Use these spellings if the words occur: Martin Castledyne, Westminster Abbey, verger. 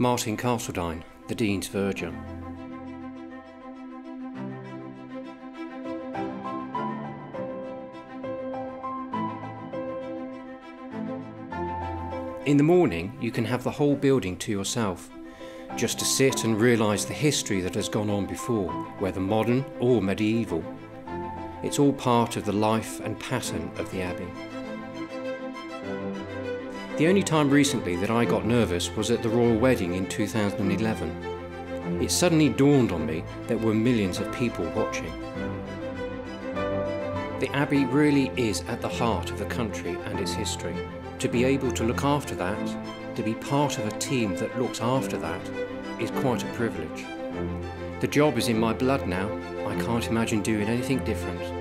Martin Castledyne, the Dean's Verger. In the morning, you can have the whole building to yourself, just to sit and realise the history that has gone on before, whether modern or medieval. It's all part of the life and pattern of the Abbey. The only time recently that I got nervous was at the royal wedding in 2011. It suddenly dawned on me there were millions of people watching. The Abbey really is at the heart of the country and its history. To be able to look after that, to be part of a team that looks after that, is quite a privilege. The job is in my blood now. I can't imagine doing anything different.